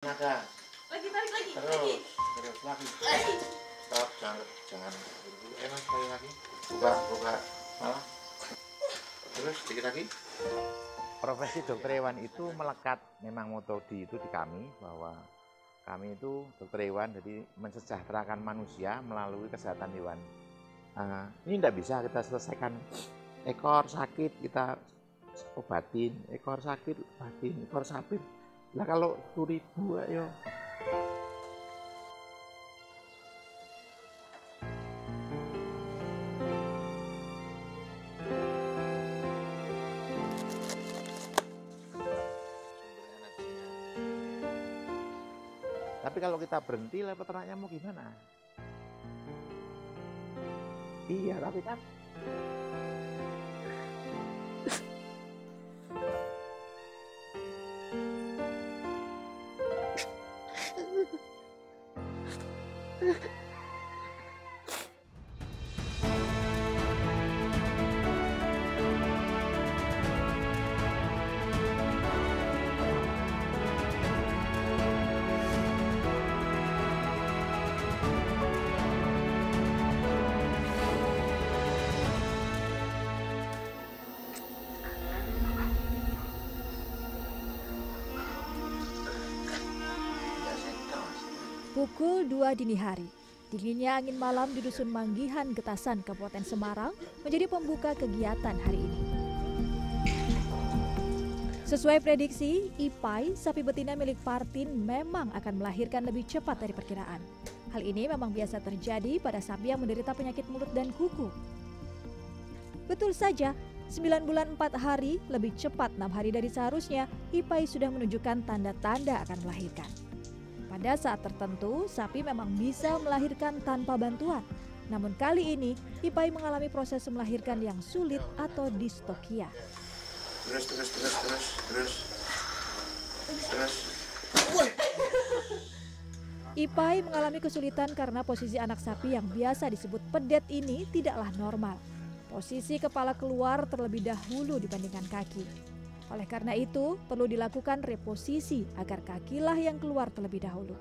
Lagi tarik lagi. Stop, jangan. Enak sekali lagi. Buka. Malah. Terus sedikit lagi. Profesi dokter hewan itu melekat, memang moto itu di kami, bahwa kami itu dokter hewan, jadi mensejahterakan manusia melalui kesehatan hewan. Ini tidak bisa kita selesaikan. Ekor sakit kita obatin, ekor sakit obatin, ekor sapi. Lah kalau 1000 ayo. Tapi kalau kita berhenti lah peternaknya mau gimana? Iya, tapi kan Pukul 2 dini hari, dinginnya angin malam di Dusun Manggihan, Getasan, Kabupaten Semarang menjadi pembuka kegiatan hari ini. Sesuai prediksi, Ipai, sapi betina milik Partin memang akan melahirkan lebih cepat dari perkiraan. Hal ini memang biasa terjadi pada sapi yang menderita penyakit mulut dan kuku. Betul saja, 9 bulan 4 hari lebih cepat 6 hari dari seharusnya, Ipai sudah menunjukkan tanda-tanda akan melahirkan. Pada saat tertentu, sapi memang bisa melahirkan tanpa bantuan. Namun kali ini, Ipai mengalami proses melahirkan yang sulit atau distokia. Terus. Ipai mengalami kesulitan karena posisi anak sapi yang biasa disebut pedet ini tidaklah normal. Posisi kepala keluar terlebih dahulu dibandingkan kaki. Oleh karena itu, perlu dilakukan reposisi agar kakilah yang keluar terlebih dahulu.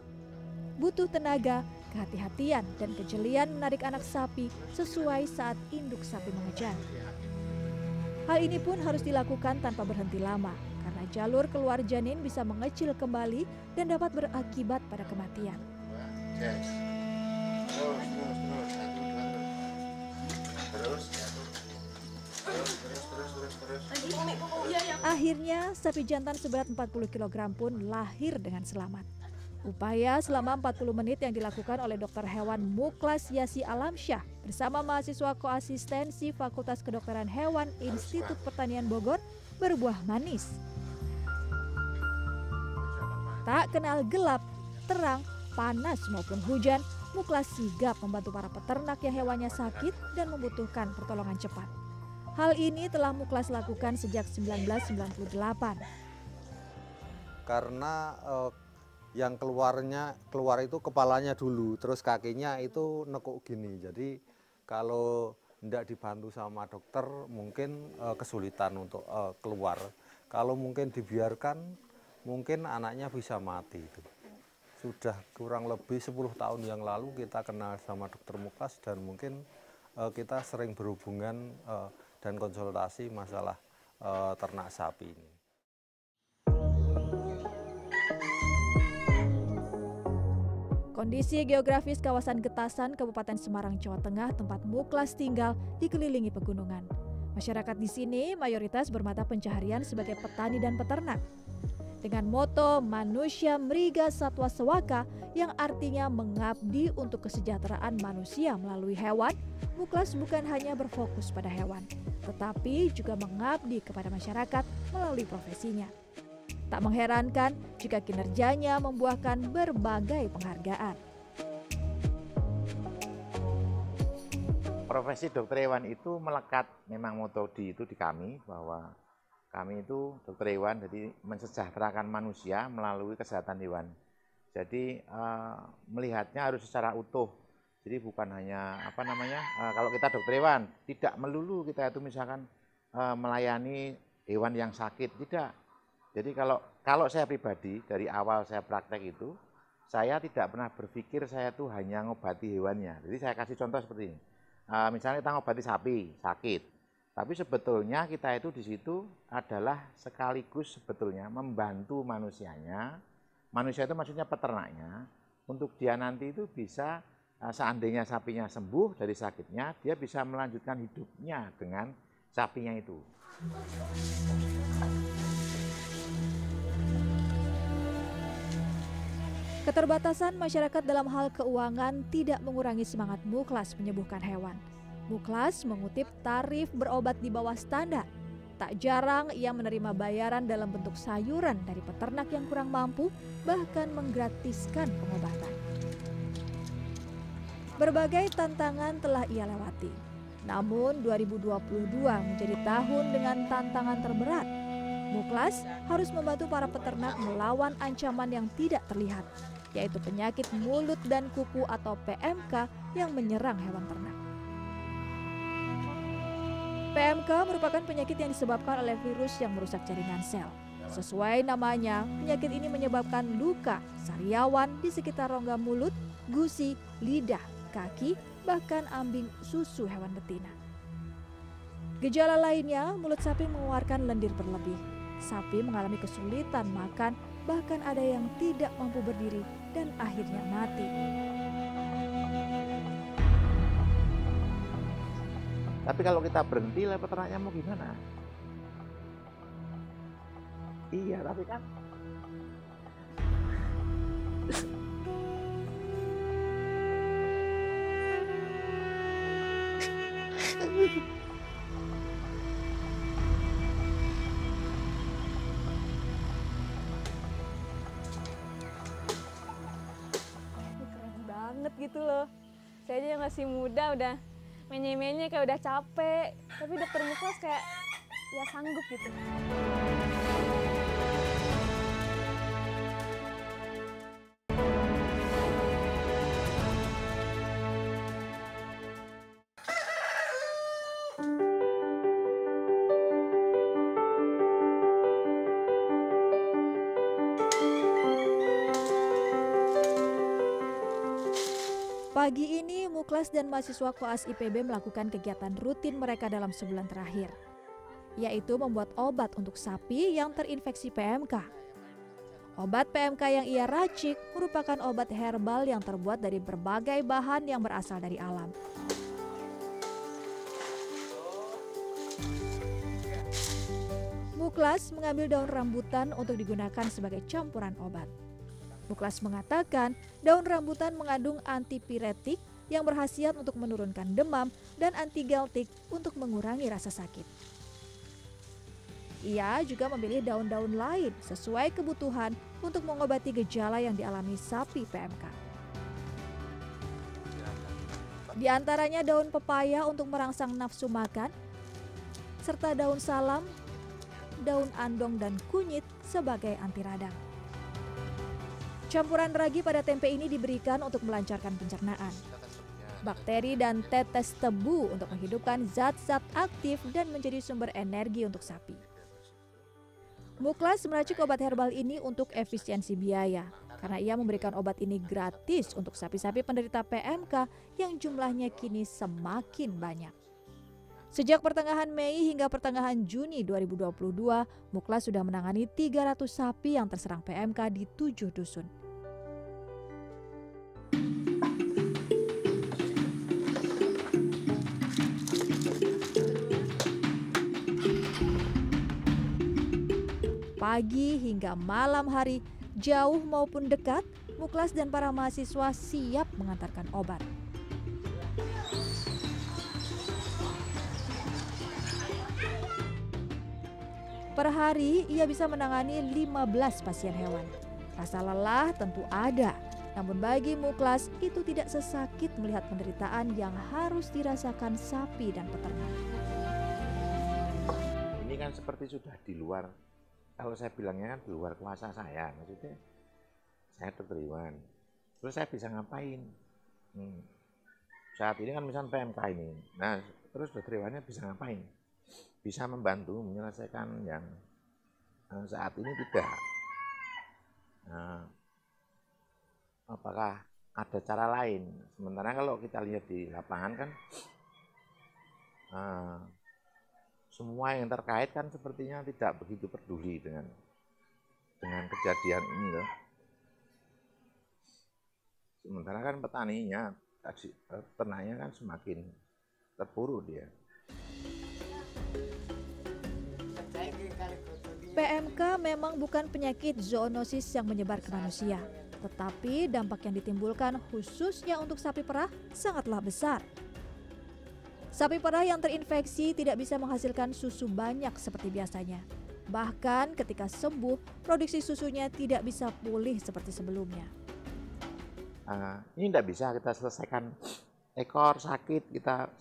Butuh tenaga, kehati-hatian, dan kejelian menarik anak sapi sesuai saat induk sapi mengejan. Hal ini pun harus dilakukan tanpa berhenti lama, karena jalur keluar janin bisa mengecil kembali dan dapat berakibat pada kematian. Akhirnya, sapi jantan seberat 40 kg pun lahir dengan selamat. Upaya selama 40 menit yang dilakukan oleh dokter hewan Mukhlas Yasi Alamsyah bersama mahasiswa koasistensi Fakultas Kedokteran Hewan Institut Pertanian Bogor berbuah manis. Tak kenal gelap, terang, panas maupun hujan, Mukhlas sigap membantu para peternak yang hewannya sakit dan membutuhkan pertolongan cepat. Hal ini telah Mukhlas lakukan sejak 1998. Karena yang keluar itu kepalanya dulu, terus kakinya itu nekuk gini. Jadi kalau tidak dibantu sama dokter mungkin kesulitan untuk keluar. Kalau mungkin dibiarkan mungkin anaknya bisa mati itu. Sudah kurang lebih 10 tahun yang lalu kita kenal sama dokter Mukhlas dan mungkin kita sering berhubungan dan konsultasi masalah ternak sapi ini. Kondisi geografis kawasan Getasan, Kabupaten Semarang, Jawa Tengah, tempat Mukhlas tinggal dikelilingi pegunungan. Masyarakat di sini mayoritas bermata pencaharian sebagai petani dan peternak. Dengan moto manusia meriga satwa sewaka yang artinya mengabdi untuk kesejahteraan manusia melalui hewan, Mukhlas bukan hanya berfokus pada hewan, tetapi juga mengabdi kepada masyarakat melalui profesinya. Tak mengherankan jika kinerjanya membuahkan berbagai penghargaan. Profesi dokter hewan itu melekat, memang moto itu di kami, bahwa kami itu dokter hewan, jadi mensejahterakan manusia melalui kesehatan hewan. Jadi melihatnya harus secara utuh. Jadi bukan hanya kalau kita dokter hewan tidak melulu kita itu misalkan melayani hewan yang sakit, tidak. Jadi kalau saya pribadi, dari awal saya praktek itu, saya tidak pernah berpikir saya tuh hanya ngobati hewannya. Jadi saya kasih contoh seperti ini. Misalnya kita ngobati sapi, sakit. Tapi sebetulnya kita itu di situ adalah sekaligus sebetulnya membantu manusianya. Manusia itu maksudnya peternaknya. Untuk dia nanti itu bisa seandainya sapinya sembuh dari sakitnya, dia bisa melanjutkan hidupnya dengan sapinya itu. Keterbatasan masyarakat dalam hal keuangan tidak mengurangi semangat Mukhlas menyembuhkan hewan. Mukhlas mengutip tarif berobat di bawah standar. Tak jarang ia menerima bayaran dalam bentuk sayuran dari peternak yang kurang mampu, bahkan menggratiskan pengobatan. Berbagai tantangan telah ia lewati. Namun 2022 menjadi tahun dengan tantangan terberat. Mukhlas harus membantu para peternak melawan ancaman yang tidak terlihat, yaitu penyakit mulut dan kuku atau PMK yang menyerang hewan ternak. PMK merupakan penyakit yang disebabkan oleh virus yang merusak jaringan sel. Sesuai namanya, penyakit ini menyebabkan luka, sariawan di sekitar rongga mulut, gusi, lidah, kaki, bahkan ambing susu hewan betina. Gejala lainnya, mulut sapi mengeluarkan lendir berlebih. Sapi mengalami kesulitan makan, bahkan ada yang tidak mampu berdiri dan akhirnya mati. Tapi kalau kita berhenti, lah peternaknya mau gimana? Iya, tapi kan gitu loh, saya aja yang masih muda udah menye-menye kayak udah capek, tapi dokter Mukhlas kayak ya sanggup gitu. Pagi ini, Mukhlas dan mahasiswa koas IPB melakukan kegiatan rutin mereka dalam sebulan terakhir, yaitu membuat obat untuk sapi yang terinfeksi PMK. Obat PMK yang ia racik merupakan obat herbal yang terbuat dari berbagai bahan yang berasal dari alam. Mukhlas mengambil daun rambutan untuk digunakan sebagai campuran obat. Mukhlas mengatakan daun rambutan mengandung antipiretik yang berkhasiat untuk menurunkan demam dan antigaltik untuk mengurangi rasa sakit. Ia juga memilih daun-daun lain sesuai kebutuhan untuk mengobati gejala yang dialami sapi PMK. Di antaranya daun pepaya untuk merangsang nafsu makan, serta daun salam, daun andong dan kunyit sebagai anti radang. Campuran ragi pada tempe ini diberikan untuk melancarkan pencernaan. Bakteri dan tetes tebu untuk menghidupkan zat-zat aktif dan menjadi sumber energi untuk sapi. Mukhlas meracik obat herbal ini untuk efisiensi biaya, karena ia memberikan obat ini gratis untuk sapi-sapi penderita PMK yang jumlahnya kini semakin banyak. Sejak pertengahan Mei hingga pertengahan Juni 2022, Mukhlas sudah menangani 300 sapi yang terserang PMK di 7 dusun. Pagi hingga malam hari, jauh maupun dekat, Mukhlas dan para mahasiswa siap mengantarkan obat. Per hari, ia bisa menangani 15 pasien hewan. Rasa lelah tentu ada, namun bagi Mukhlas itu tidak sesakit melihat penderitaan yang harus dirasakan sapi dan peternak. Ini kan seperti sudah di luar, kalau saya bilangnya kan di luar kuasa saya, maksudnya saya terteriwan. Terus saya bisa ngapain? Saat ini kan misalnya PMK ini, nah terus terteriwannya bisa ngapain? Bisa membantu menyelesaikan yang saat ini tidak. Nah, apakah ada cara lain? Sementara kalau kita lihat di lapangan kan semua yang terkait kan sepertinya tidak begitu peduli dengan kejadian ini loh. Sementara kan petaninya, ternaknya kan semakin terpuruk dia. PMK memang bukan penyakit zoonosis yang menyebar ke manusia, tetapi dampak yang ditimbulkan khususnya untuk sapi perah sangatlah besar. Sapi perah yang terinfeksi tidak bisa menghasilkan susu banyak seperti biasanya. Bahkan ketika sembuh, produksi susunya tidak bisa pulih seperti sebelumnya. Ini tidak bisa kita selesaikan. Ekor sakit kita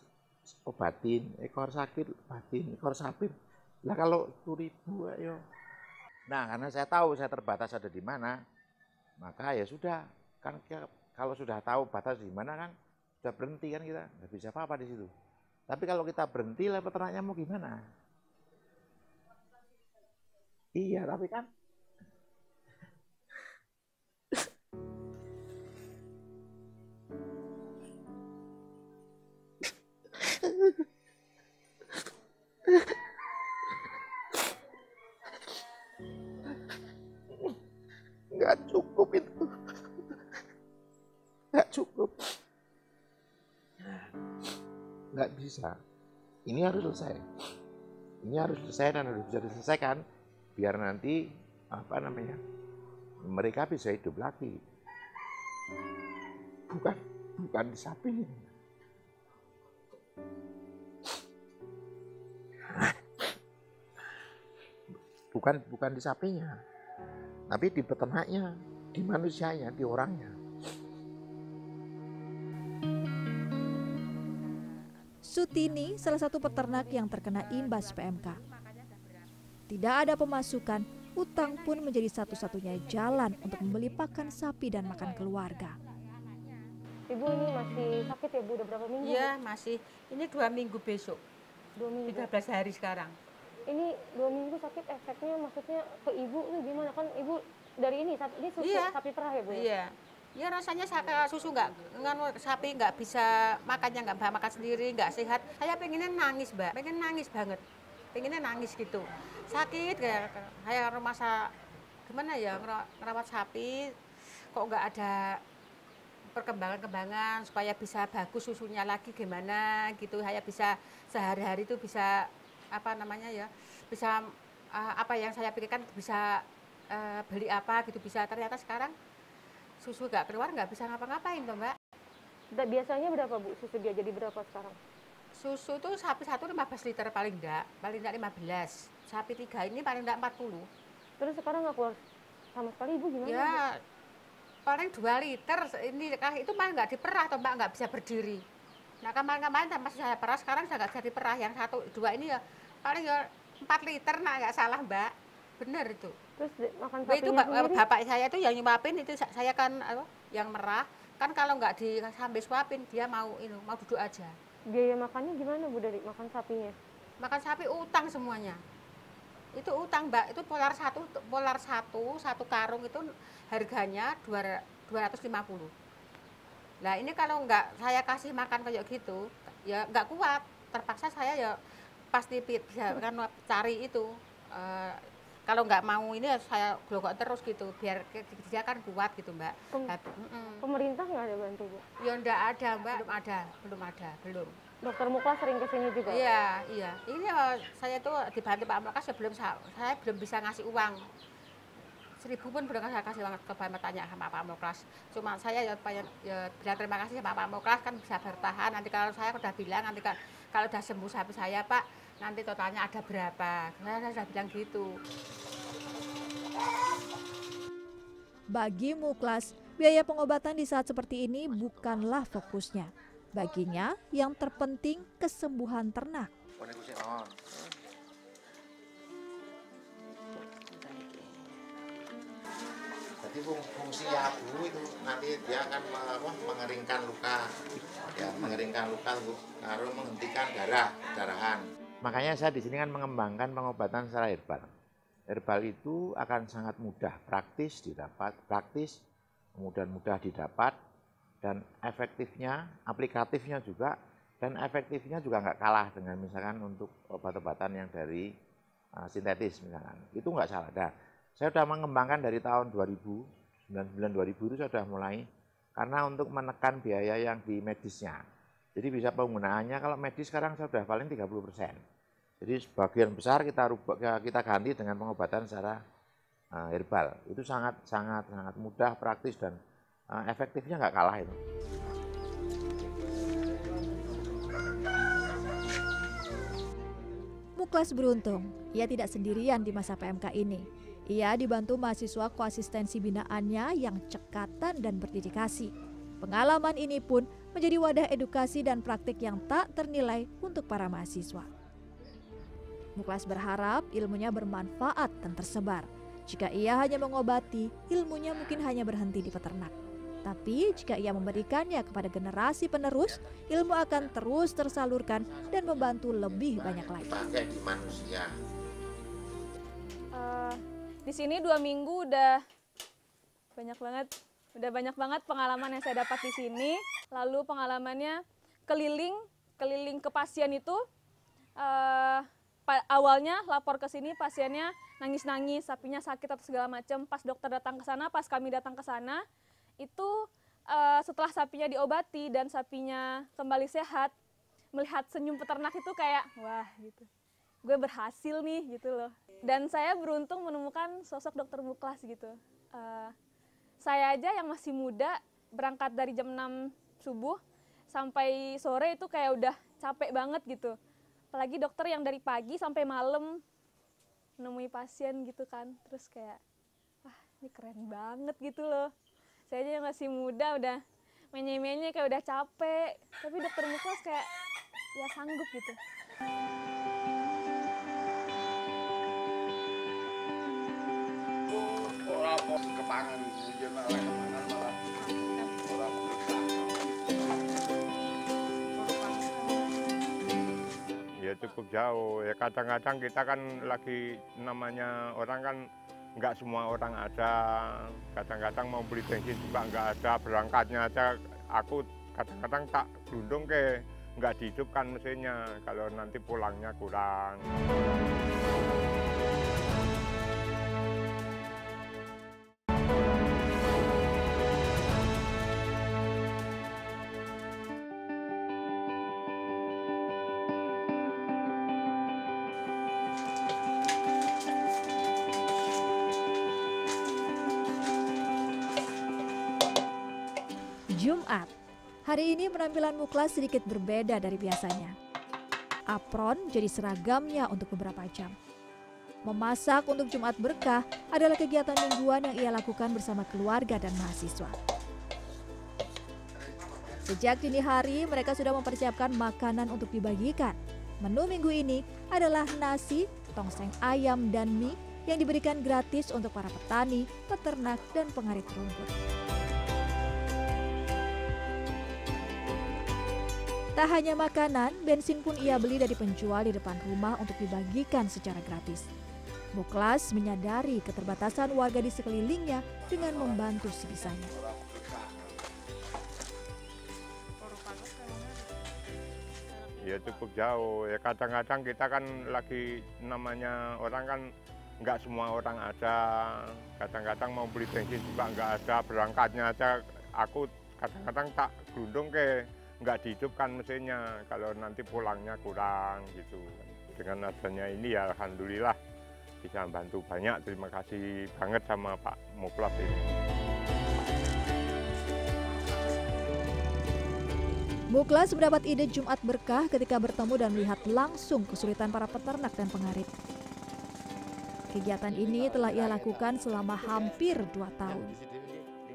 obatin, ekor sakit obatin, ekor sapi. Lah kalau 1000 ayo. Nah, karena saya tahu saya terbatas ada di mana, maka ya sudah, kan kalau sudah tahu batas di mana kan sudah berhenti kan kita, nggak bisa apa-apa di situ. Tapi kalau kita berhenti lah peternaknya mau gimana? Iya, tapi kan nggak bisa. Ini harus selesai. Ini harus selesai dan harus bisa diselesaikan biar nanti mereka bisa hidup lagi. Bukan di sapi. Bukan di sapinya. Tapi di peternaknya, di manusianya, di orangnya. Sutini salah satu peternak yang terkena imbas PMK. Tidak ada pemasukan, utang pun menjadi satu-satunya jalan untuk membeli pakan sapi dan makan keluarga. Ibu ini masih sakit ya Bu, udah berapa minggu? Iya masih, ini 2 minggu besok, 2 minggu. 13 hari sekarang. Ini 2 minggu sakit efeknya maksudnya ke ibu ini gimana? Kan ibu dari ini, susu iya. Sapi perah ya Bu? Iya. Ya rasanya susu sapi nggak bisa makannya, nggak makan sendiri, nggak sehat. Saya pengennya nangis Mbak, pengen nangis banget, pengennya nangis gitu. Sakit kayak rumah gimana ya ngerawat sapi, kok nggak ada perkembangan supaya bisa bagus susunya lagi gimana gitu. Saya bisa sehari-hari itu bisa bisa apa yang saya pikirkan bisa beli apa gitu bisa. Ternyata sekarang susu nggak keluar, nggak bisa ngapa-ngapain tuh Mbak. Biasanya berapa Bu susu dia jadi berapa sekarang? Susu tuh sapi satu 15 liter paling enggak 15. Sapi 3 ini paling enggak 40. Terus sekarang nggak keluar sama sekali Ibu gimana? Ya Bu? Paling 2 liter ini itu malah nggak diperah tuh Mbak, nggak bisa berdiri. Nah kemarin-kemarin sama saya perah, sekarang saya nggak bisa diperah yang 1, 2 ini ya paling ya 4 liter nah nggak salah Mbak, bener itu. Terus makan itu bapak saya itu yang nyuapin itu saya kan yang merah kan kalau nggak sampai suapin dia mau duduk aja. Biaya makannya gimana Bu dari makan sapinya? Makan sapi utang semuanya. Itu utang Mbak, itu polar satu karung itu harganya 250. Nah ini kalau nggak saya kasih makan kayak gitu ya nggak kuat, terpaksa saya ya pasti kan cari itu. Kalau nggak mau ini saya glogok terus gitu, biar dia kan kuat gitu Mbak. Pemerintah nggak ada bantu Bu? Ya nggak ada Mbak, belum ada. Dokter Mukhlas sering kesini juga? Iya, iya. Ini saya tuh dibantu Pak Mukhlas sebelum saya belum bisa ngasih uang. 1000 pun belum saya kasih uang ke Bapak, tanya sama Pak Mukhlas. Cuma saya ya bilang terima kasih sama Pak Mukhlas kan bisa bertahan. Nanti kalau saya udah bilang, nanti kalau udah sembuh sapi saya Pak, nanti totalnya ada berapa? Saya sudah bilang gitu. Bagi Mukhlas, biaya pengobatan di saat seperti ini bukanlah fokusnya. Baginya, yang terpenting kesembuhan ternak. Jadi fungsi abu itu nanti dia akan mengeringkan luka, lalu menghentikan darahan. Makanya saya di sini kan mengembangkan pengobatan secara herbal. herbal itu akan sangat mudah, praktis didapat, praktis, kemudian mudah didapat, dan efektifnya, aplikatifnya juga, dan efektifnya juga nggak kalah dengan misalkan untuk obat-obatan yang dari sintetis misalkan. Itu nggak salah. Nah, saya sudah mengembangkan dari tahun 2000, 99-2000 itu saya sudah mulai, karena untuk menekan biaya yang di medisnya. Jadi bisa penggunaannya, kalau medis sekarang saya sudah paling 30%. Jadi sebagian besar kita ganti dengan pengobatan secara herbal. Itu sangat mudah, praktis, dan efektifnya nggak kalah itu. Mukhlas beruntung, ia tidak sendirian di masa PMK ini. Ia dibantu mahasiswa koasistensi binaannya yang cekatan dan berdedikasi. Pengalaman ini pun menjadi wadah edukasi dan praktik yang tak ternilai untuk para mahasiswa. Mukhlas berharap ilmunya bermanfaat dan tersebar. Jika ia hanya mengobati, ilmunya mungkin hanya berhenti di peternak. Tapi jika ia memberikannya kepada generasi penerus, ilmu akan terus tersalurkan dan membantu lebih banyak lagi. Di sini 2 minggu udah banyak banget, pengalaman yang saya dapat di sini. Lalu pengalamannya keliling ke pasien itu. Awalnya lapor ke sini pasiennya nangis-nangis, sapinya sakit atau segala macam. Pas dokter datang ke sana, pas kami datang ke sana, itu setelah sapinya diobati dan sapinya kembali sehat, melihat senyum peternak itu kayak, wah gitu, gue berhasil nih gitu loh. Dan saya beruntung menemukan sosok dokter Mukhlas gitu. Saya aja yang masih muda, berangkat dari jam 6 subuh sampai sore itu kayak udah capek banget gitu. Apalagi dokter yang dari pagi sampai malam menemui pasien gitu kan. Terus kayak, wah ini keren banget gitu loh. Saya aja yang masih muda udah menye-menye kayak udah capek. Tapi dokter Mukhlas kayak ya sanggup gitu. Ya cukup jauh, ya kadang-kadang kita kan lagi namanya orang kan nggak semua orang ada, kadang-kadang mau beli bensin juga nggak ada, berangkatnya aja aku kadang-kadang tak gelundung ke, nggak dihidupkan mesinnya, kalau nanti pulangnya kurang. Jumat. Hari ini penampilan Mukhlas sedikit berbeda dari biasanya. Apron jadi seragamnya untuk beberapa jam. Memasak untuk Jumat Berkah adalah kegiatan mingguan yang ia lakukan bersama keluarga dan mahasiswa. Sejak dini hari, mereka sudah mempersiapkan makanan untuk dibagikan. Menu minggu ini adalah nasi, tongseng ayam, dan mie yang diberikan gratis untuk para petani, peternak, dan pengarit rumput. Tak hanya makanan, bensin pun ia beli dari penjual di depan rumah untuk dibagikan secara gratis. Mukhlas menyadari keterbatasan warga di sekelilingnya dengan membantu sebisanya. Ya cukup jauh, ya kadang-kadang kita kan lagi namanya orang kan nggak semua orang ada. Kadang-kadang mau beli bensin juga nggak ada, berangkatnya aja aku kadang-kadang tak gelundung ke. Nggak dihidupkan mesinnya, kalau nanti pulangnya kurang gitu. Dengan adanya ini ya alhamdulillah bisa membantu banyak. Terima kasih banget sama Pak Mukhlas ini. Mukhlas mendapat ide Jumat Berkah ketika bertemu dan melihat langsung kesulitan para peternak dan pengarit. Kegiatan ini telah ia lakukan selama hampir 2 tahun.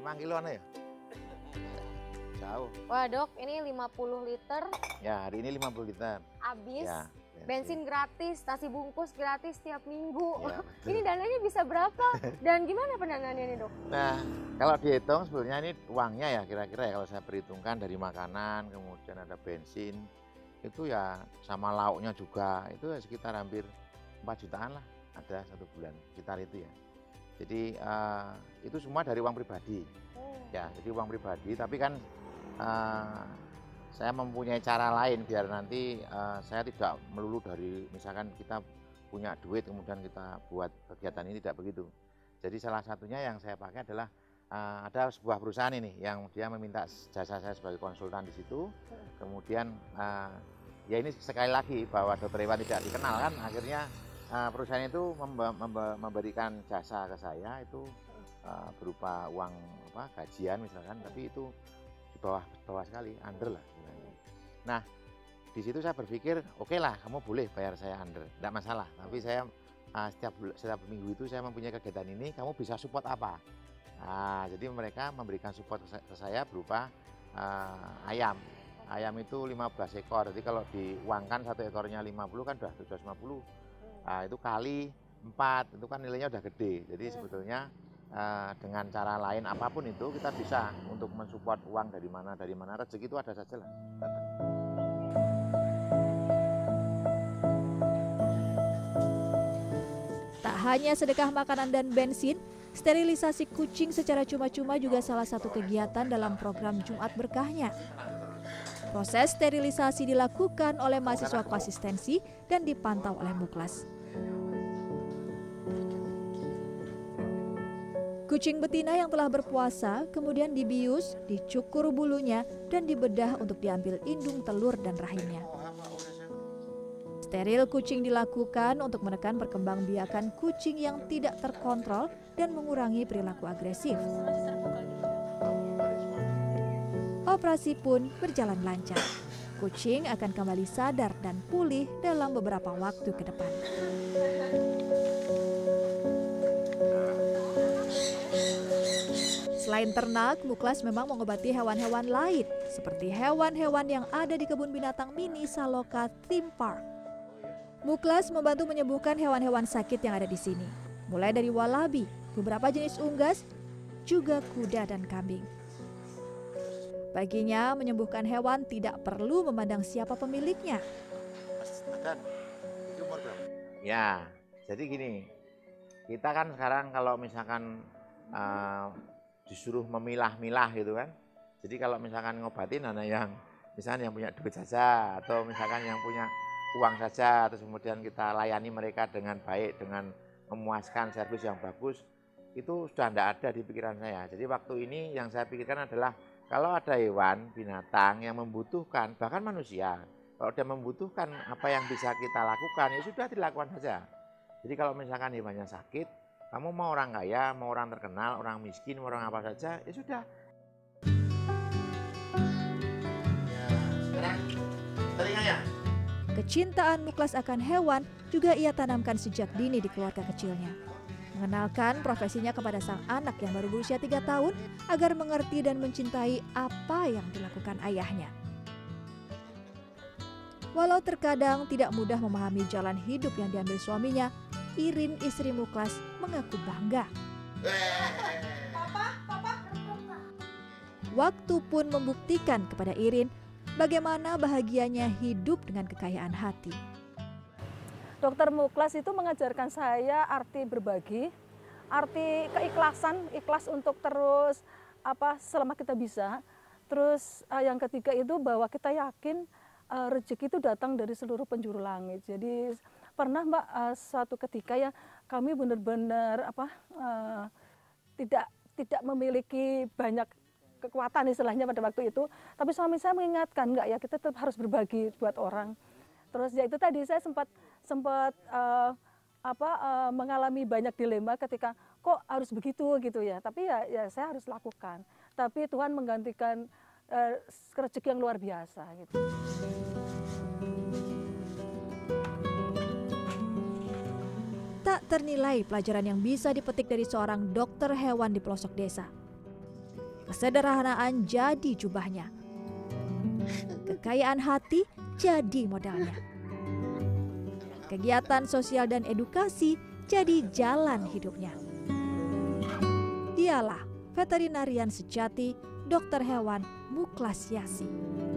5 kiloan ya? Jauh. Wah dok, ini 50 liter. Ya, hari ini 50 liter. Habis, ya, bensin gratis, nasi bungkus gratis tiap minggu. Ya, ini dananya bisa berapa? Dan gimana pendanaannya nih dok? Nah, kalau dihitung sebenarnya ini uangnya ya kira-kira ya kalau saya perhitungkan dari makanan, kemudian ada bensin, itu ya sama lauknya juga, itu ya sekitar hampir 4 jutaan lah. ada 1 bulan sekitar itu ya. Jadi itu semua dari uang pribadi, ya. Jadi uang pribadi, tapi kan saya mempunyai cara lain biar nanti saya tidak melulu dari misalkan kita punya duit kemudian kita buat kegiatan ini, tidak begitu. Jadi salah satunya yang saya pakai adalah ada sebuah perusahaan ini yang dia meminta jasa saya sebagai konsultan di situ. Kemudian ya ini sekali lagi bahwa dokter hewan tidak dikenal kan, akhirnya perusahaan itu memberikan jasa ke saya itu berupa uang apa, gajian misalkan, tapi itu di bawah sekali, under lah. Nah, di situ saya berpikir, oke lah, kamu boleh bayar saya under, tidak masalah. Tapi saya setiap minggu itu saya mempunyai kegiatan ini, kamu bisa support apa? Nah, jadi mereka memberikan support ke saya berupa ayam. Ayam itu 15 ekor, jadi kalau diuangkan satu ekornya 50 kan sudah 750. Nah, itu kali 4 itu kan nilainya udah gede. Jadi sebetulnya dengan cara lain apapun itu kita bisa untuk mensupport uang dari mana rezeki itu ada saja lah. Tak hanya sedekah makanan dan bensin, sterilisasi kucing secara cuma-cuma juga salah satu kegiatan dalam program Jumat Berkahnya. Proses sterilisasi dilakukan oleh mahasiswa koasistensi dan dipantau oleh Mukhlas. Kucing betina yang telah berpuasa kemudian dibius, dicukur bulunya, dan dibedah untuk diambil indung telur dan rahimnya. Steril kucing dilakukan untuk menekan perkembangbiakan kucing yang tidak terkontrol dan mengurangi perilaku agresif. Operasi pun berjalan lancar. Kucing akan kembali sadar dan pulih dalam beberapa waktu ke depan. Selain ternak, Mukhlas memang mengobati hewan-hewan lain, seperti hewan-hewan yang ada di kebun binatang mini Saloka Theme Park. Mukhlas membantu menyembuhkan hewan-hewan sakit yang ada di sini, mulai dari walabi, beberapa jenis unggas, juga kuda dan kambing. Baginya, menyembuhkan hewan tidak perlu memandang siapa pemiliknya. Ya, jadi gini, kita kan sekarang kalau misalkan disuruh memilah-milah gitu kan. Jadi kalau misalkan ngobatin anak yang misalkan yang punya duit saja atau misalkan yang punya uang saja, terus kemudian kita layani mereka dengan baik, dengan memuaskan servis yang bagus, itu sudah tidak ada di pikiran saya. Jadi waktu ini yang saya pikirkan adalah kalau ada hewan, binatang yang membutuhkan, bahkan manusia, kalau dia membutuhkan apa yang bisa kita lakukan, ya sudah dilakukan saja. Jadi kalau misalkan hewannya sakit, kamu mau orang kaya, mau orang terkenal, orang miskin, mau orang apa saja, ya sudah. Kecintaan Mukhlas akan hewan juga ia tanamkan sejak dini di keluarga kecilnya. Mengenalkan profesinya kepada sang anak yang baru berusia 3 tahun agar mengerti dan mencintai apa yang dilakukan ayahnya. Walau terkadang tidak mudah memahami jalan hidup yang diambil suaminya, Irin, istri Mukhlas, mengaku bangga. Waktu pun membuktikan kepada Irin bagaimana bahagianya hidup dengan kekayaan hati. Dokter Mukhlas itu mengajarkan saya arti berbagi, arti keikhlasan, ikhlas untuk terus selama kita bisa. Terus yang ketiga itu bahwa kita yakin rezeki itu datang dari seluruh penjuru langit. Jadi pernah Mbak suatu ketika ya kami benar-benar tidak memiliki banyak kekuatan istilahnya pada waktu itu. Tapi suami saya mengingatkan, enggak ya, kita tetap harus berbagi buat orang. Terus ya itu tadi saya sempat mengalami banyak dilema ketika kok harus begitu gitu ya. Tapi ya saya harus lakukan. Tapi Tuhan menggantikan rezeki yang luar biasa gitu. Tak ternilai pelajaran yang bisa dipetik dari seorang dokter hewan di pelosok desa. Kesederhanaan jadi jubahnya. Kekayaan hati jadi modalnya. Kegiatan sosial dan edukasi jadi jalan hidupnya. Dialah veterinarian sejati, dokter hewan Mukhlas Yasi.